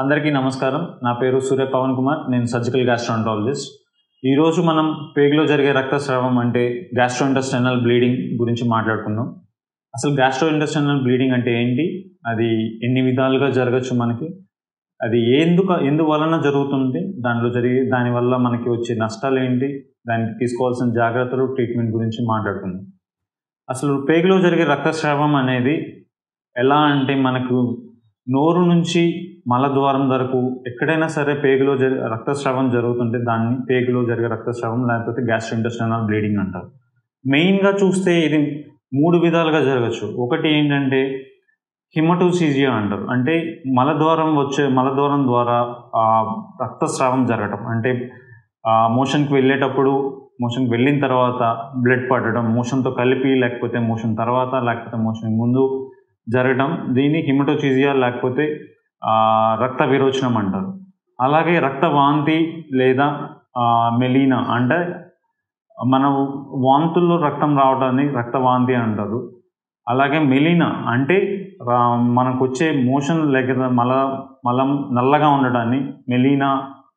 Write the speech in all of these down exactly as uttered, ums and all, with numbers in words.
అందరికీ నమస్కారం. నా పేరు సూర్య పవన్ కుమార్. నేను సర్జికల్ గ్యాస్ట్రోఎంటరాలజిస్ట్. ఈరోజు మనం పేగులో జరిగే రక్తస్రావం అంటే గ్యాస్ట్రోఇంటెస్టైనల్ బ్లీడింగ్ గురించి మాట్లాడుకుందాం. అసలు గ్యాస్ట్రోఇంటెస్టైనల్ బ్లీడింగ్ అంటే ఏంటి, అది ఎన్ని విధాలుగా జరగచ్చు, మనకి అది ఎందుకు ఎందువలన జరుగుతుంది, దానిలో జరిగే దానివల్ల మనకి వచ్చే నష్టాలు ఏంటి, దానికి తీసుకోవాల్సిన జాగ్రత్తలు, ట్రీట్మెంట్ గురించి మాట్లాడుకుందాం. అసలు పేగులో జరిగే రక్తస్రావం అనేది ఎలా అంటే, మనకు నోరు నుంచి మలద్వారం వరకు ఎక్కడైనా సరే పేగులో జరి రక్తస్రావం జరుగుతుంటే దాన్ని పేగులో జరిగే రక్తస్రావం లేకపోతే గ్యాస్ట్రోఇంటెస్టైనల్ బ్లీడింగ్ అంటారు. మెయిన్గా చూస్తే ఇది మూడు విధాలుగా జరగచ్చు. ఒకటి ఏంటంటే హిమటోసిజియా అంటారు, అంటే మలద్వారం వచ్చే మలద్వారం ద్వారా రక్తస్రావం జరగటం, అంటే మోషన్కి వెళ్ళేటప్పుడు మోషన్కి వెళ్ళిన తర్వాత బ్లడ్ పడటం, మోషన్తో కలిపి లేకపోతే మోషన్ తర్వాత లేకపోతే మోషన్ ముందు జరగడం, దీన్ని హిమటోసిజియా లేకపోతే రక్త విరోచనం అంటారు. అలాగే రక్త వాంతి లేదా మెలీనా, అంటే మన వాంతుల్లో రక్తం రావడాన్ని రక్త వాంతి అంటారు. అలాగే మెలీనా అంటే మనకు వచ్చే మోషన్ లేకపోతే మల మలం నల్లగా ఉండడాన్ని మెలీనా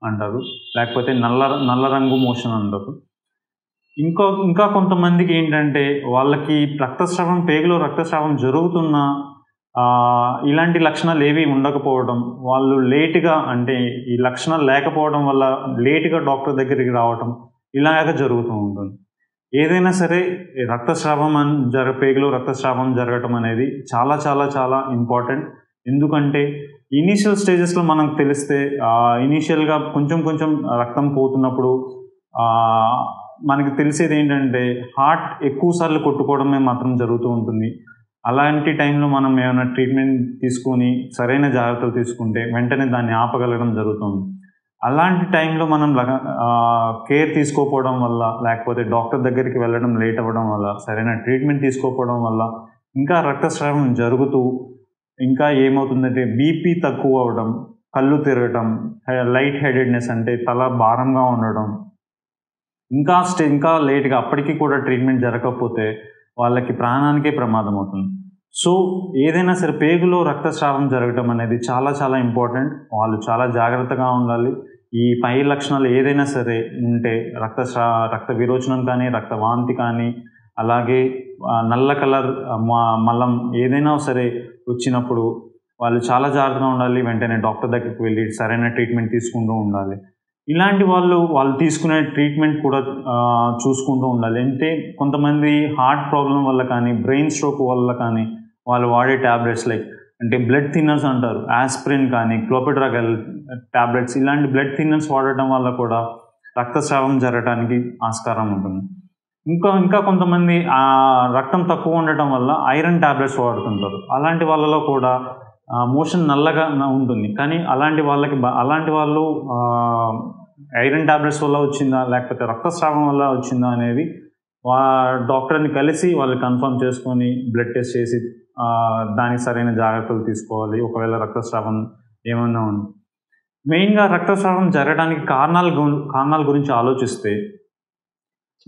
అంటారు, లేకపోతే నల్ల నల్ల రంగు మోషన్ అంటారు. ఇంకో ఇంకా కొంతమందికి ఏంటంటే వాళ్ళకి రక్తస్రావం పేగులో రక్తస్రావం జరుగుతున్న ఇలాంటి లక్షణాలు ఏవి ఉండకపోవడం, వాళ్ళు లేటుగా అంటే ఈ లక్షణాలు లేకపోవడం వల్ల లేటుగా డాక్టర్ దగ్గరికి రావటం ఇలాగ జరుగుతూ ఉంటుంది. ఏదైనా సరే రక్తస్రావం అని జర పేగులో రక్తస్రావం జరగటం అనేది చాలా చాలా చాలా ఇంపార్టెంట్. ఎందుకంటే ఇనీషియల్ స్టేజెస్లో మనకు తెలిస్తే ఇనీషియల్గా కొంచెం కొంచెం రక్తం పోతున్నప్పుడు మనకి తెలిసేది ఏంటంటే హార్ట్ ఎక్కువసార్లు కొట్టుకోవడమే మాత్రం జరుగుతూ ఉంటుంది. అలాంటి టైంలో మనం ఏమైనా ట్రీట్మెంట్ తీసుకొని సరైన జాగ్రత్తలు తీసుకుంటే వెంటనే దాన్ని ఆపగలగడం జరుగుతుంది. అలాంటి టైంలో మనం కేర్ తీసుకోకపోవడం వల్ల లేకపోతే డాక్టర్ దగ్గరికి వెళ్ళడం లేట్ అవ్వడం వల్ల సరైన ట్రీట్మెంట్ తీసుకోకపోవడం వల్ల ఇంకా రక్తస్రావం జరుగుతూ ఇంకా ఏమవుతుందంటే బీపీ తక్కువ అవ్వడం, కళ్ళు తిరగటం, లైట్ హెడెడ్నెస్ అంటే తల భారంగా ఉండడం, ఇంకా స్టే ఇంకా లేట్గా అప్పటికీ కూడా ట్రీట్మెంట్ జరగకపోతే వాళ్ళకి ప్రాణానికే ప్రమాదం అవుతుంది. సో ఏదైనా సరే పేగులో రక్తస్రావం జరగటం అనేది చాలా చాలా ఇంపార్టెంట్. వాళ్ళు చాలా జాగ్రత్తగా ఉండాలి. ఈ పై లక్షణాలు ఏదైనా సరే ఉంటే రక్తస్రా రక్త విరోచనం కానీ రక్త వాంతి కానీ అలాగే నల్ల కలర్ మలం ఏదైనా సరే వచ్చినప్పుడు వాళ్ళు చాలా జాగ్రత్తగా ఉండాలి. వెంటనే డాక్టర్ దగ్గరికి వెళ్ళి సరైన ట్రీట్మెంట్ తీసుకుంటూ ఉండాలి. ఇలాంటి వాళ్ళు వాళ్ళు తీసుకునే ట్రీట్మెంట్ కూడా చూసుకుంటూ ఉండాలి. అంటే కొంతమంది హార్ట్ ప్రాబ్లం వల్ల కానీ బ్రెయిన్ స్ట్రోక్ వల్ల కానీ వాళ్ళు వాడే ట్యాబ్లెట్స్ లైక్ అంటే బ్లడ్ థిన్నర్స్ అంటారు, ఆస్ప్రిన్ కానీ క్లోపిడ్రాగెల్ ట్యాబ్లెట్స్, ఇలాంటి బ్లడ్ థిన్నర్స్ వాడటం వల్ల కూడా రక్తస్రావం జరగడానికి ఆస్కారం ఉంటుంది. ఇంకా ఇంకా కొంతమంది రక్తం తక్కువ ఉండటం వల్ల ఐరన్ ట్యాబ్లెట్స్ వాడుతుంటారు. అలాంటి వాళ్ళలో కూడా మోషన్ నల్లగా ఉంటుంది, కానీ అలాంటి వాళ్ళకి అలాంటి వాళ్ళు ఐరన్ ట్యాబ్లెట్స్ వల్ల వచ్చిందా లేకపోతే రక్తస్రావం వల్ల వచ్చిందా అనేది వా డాక్టర్ని కలిసి వాళ్ళు కన్ఫర్మ్ చేసుకొని బ్లడ్ టెస్ట్ చేసి దానికి సరైన జాగ్రత్తలు తీసుకోవాలి. ఒకవేళ రక్తస్రావం ఏమైనా ఉంది, మెయిన్గా రక్తస్రావం జరగడానికి కారణాల గు కారణాల గురించి ఆలోచిస్తే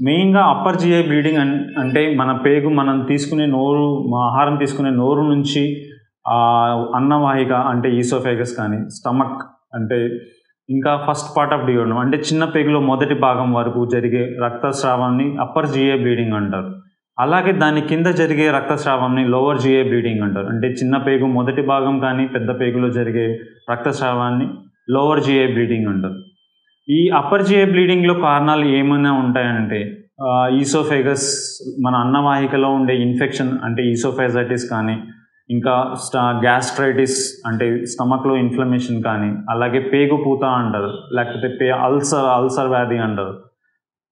మెయిన్గా అప్పర్ జిఐ బ్లీడింగ్ అంటే మన పేగు మనం తీసుకునే నోరు ఆహారం తీసుకునే నోరు నుంచి అన్నవాహిక అంటే ఈసోఫేగస్ కానీ స్టమక్ అంటే ఇంకా ఫస్ట్ పార్ట్ ఆఫ్ డియోర్నం అంటే చిన్న పేగులో మొదటి భాగం వరకు జరిగే రక్తస్రావాన్ని అప్పర్ జిఏ బ్లీడింగ్ అంటారు. అలాగే దాని కింద జరిగే రక్తస్రావాన్ని లోవర్ జిఏ బ్లీడింగ్ అంటారు. అంటే చిన్న పేగు మొదటి భాగం కానీ పెద్ద పేగులో జరిగే రక్తస్రావాన్ని లోవర్ జిఏ బ్లీడింగ్ అంటారు. ఈ అప్పర్ జిఏ బ్లీడింగ్లో కారణాలు ఏమైనా ఉంటాయంటే ఈసోఫేగస్ మన అన్నవాహికలో ఉండే ఇన్ఫెక్షన్ అంటే ఈసోఫెజైటిస్ కానీ ఇంకా స్టా గ్యాస్ట్రైటిస్ అంటే స్టమక్లో ఇన్ఫ్లమేషన్ కానీ అలాగే పేగు పూత అంటారు లేకపోతే పే అల్సర్ అల్సర్ వ్యాధి అంటారు.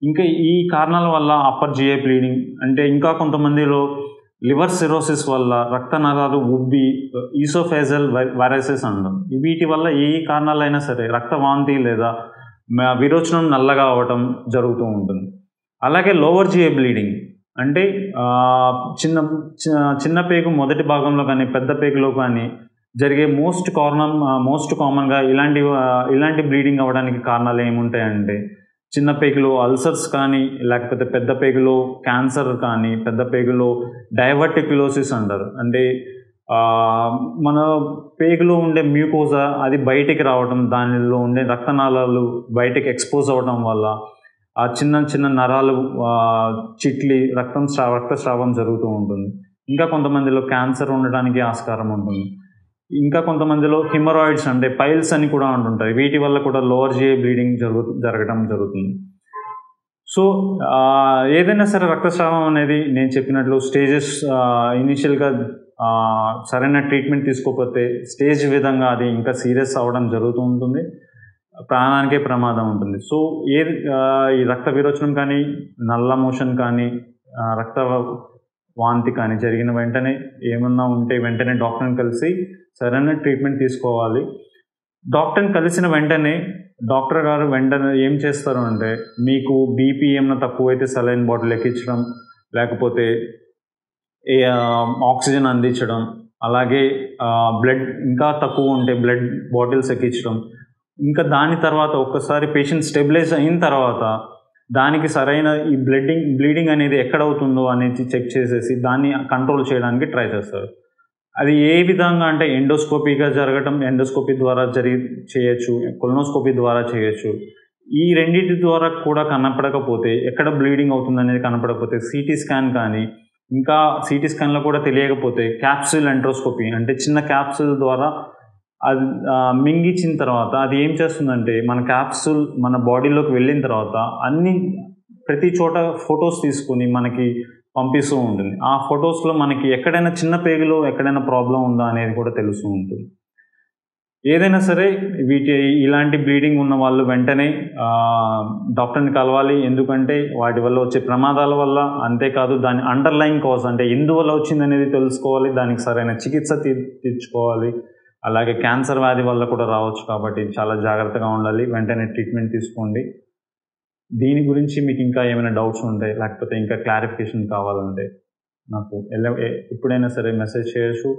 ఇంకా ఈ కారణాల వల్ల అప్పర్ జిఐ బ్లీడింగ్ అంటే ఇంకా కొంతమందిలో లివర్ సిరోసిస్ వల్ల రక్తనాళాలు ఉబ్బి ఈసోఫేజల్ వైరసెస్ అంటారు. వీటి వల్ల ఏ కారణాలైనా సరే రక్తవాంతి లేదా విరోచనం నల్లగా అవ్వటం జరుగుతూ ఉంటుంది. అలాగే లోవర్ జిఐ బ్లీడింగ్ అంటే చిన్న చిన్న పేగు మొదటి భాగంలో కానీ పెద్ద పేగులో కానీ జరిగే మోస్ట్ కారణం మోస్ట్ కామన్గా ఇలాంటి ఇలాంటి బ్లీడింగ్ అవ్వడానికి కారణాలు ఏముంటాయంటే చిన్న పేగులో అల్సర్స్ కానీ లేకపోతే పెద్ద పేగులో క్యాన్సర్ కానీ పెద్ద పేగులో డైవర్టిక్యులోసిస్ అంటారు. అంటే మన పేగులో ఉండే మ్యూకోజా అది బయటికి రావడం, దానిలో ఉండే రక్తనాళాలు బయటికి ఎక్స్పోజ్ అవ్వడం వల్ల ఆ చిన్న చిన్న నరాలు చిట్లి రక్తం స్రా రక్తస్రావం జరుగుతూ ఉంటుంది. ఇంకా కొంతమందిలో క్యాన్సర్ ఉండడానికి ఆస్కారం ఉంటుంది. ఇంకా కొంతమందిలో హిమరాయిడ్స్ అంటే పైల్స్ అని కూడా ఉంటుంటాయి, వీటి వల్ల కూడా లోవర్ జిఐ బ్లీడింగ్ జరుగు జరగడం జరుగుతుంది. సో ఏదైనా సరే రక్తస్రావం అనేది నేను చెప్పినట్లు స్టేజెస్ ఇనీషియల్గా సరైన ట్రీట్మెంట్ తీసుకోకపోతే స్టేజ్ విధంగా అది ఇంకా సీరియస్ అవ్వడం జరుగుతూ ఉంటుంది, ప్రాణానికే ప్రమాదం ఉంటుంది. సో ఏ ఈ రక్త విరోచనం కానీ నల్ల మోషన్ కానీ రక్త వాంతి కానీ జరిగిన వెంటనే ఏమన్నా ఉంటే వెంటనే డాక్టర్ని కలిసి సరైన ట్రీట్మెంట్ తీసుకోవాలి. డాక్టర్ని కలిసిన వెంటనే డాక్టర్ గారు వెంటనే ఏం చేస్తారు అంటే మీకు బీపీ ఏమన్నా తక్కువైతే సెలైన్ బాటిల్ ఎక్కించడం, లేకపోతే ఏ ఆక్సిజన్ అందించడం, అలాగే బ్లడ్ ఇంకా తక్కువ ఉంటే బ్లడ్ బాటిల్స్ ఎక్కించడం. ఇంకా దాని తర్వాత ఒక్కసారి పేషెంట్ స్టెబిలైజ్ అయిన తర్వాత దానికి సరైన ఈ బ్లీడింగ్ బ్లీడింగ్ అనేది ఎక్కడవుతుందో అనేది చెక్ చేసేసి దాన్ని కంట్రోల్ చేయడానికి ట్రై చేస్తారు. అది ఏ విధంగా అంటే ఎండోస్కోపీగా జరగటం, ఎండోస్కోపీ ద్వారా జరిగి చేయొచ్చు, కొలనోస్కోపీ ద్వారా చేయొచ్చు. ఈ రెండింటి ద్వారా కూడా కనపడకపోతే, ఎక్కడ బ్లీడింగ్ అవుతుంది అనేది కనపడకపోతే సిటీ స్కాన్ కానీ, ఇంకా సిటీ స్కాన్లో కూడా తెలియకపోతే క్యాప్సూల్ ఎండ్రోస్కోపీ అంటే చిన్న క్యాప్సూల్ ద్వారా అది మింగించిన తర్వాత అది ఏం చేస్తుందంటే మన క్యాప్సూల్ మన బాడీలోకి వెళ్ళిన తర్వాత అన్ని ప్రతి చోట ఫొటోస్ తీసుకొని మనకి పంపిస్తూ ఉంటుంది. ఆ ఫొటోస్లో మనకి ఎక్కడైనా చిన్న పేగులో ఎక్కడైనా ప్రాబ్లం ఉందా అనేది కూడా తెలుస్తూ ఉంటుంది. ఏదైనా సరే వీటి ఇలాంటి బ్లీడింగ్ ఉన్న వాళ్ళు వెంటనే డాక్టర్ని కలవాలి, ఎందుకంటే వాటి వల్ల వచ్చే ప్రమాదాల వల్ల, అంతేకాదు దాని అండర్లైన్ కాజ్ అంటే ఎందువల్ల వచ్చిందనేది తెలుసుకోవాలి, దానికి సరైన చికిత్స తీర్చుకోవాలి. అలాగే క్యాన్సర్ వ్యాధి వల్ల కూడా రావచ్చు, కాబట్టి చాలా జాగ్రత్తగా ఉండాలి, వెంటనే ట్రీట్మెంట్ తీసుకోండి. దీని గురించి మీకు ఇంకా ఏమైనా డౌట్స్ ఉంటాయి, లేకపోతే ఇంకా క్లారిఫికేషన్ కావాలంటే నాకు ఎలా ఎప్పుడైనా సరే మెసేజ్ చేయొచ్చు.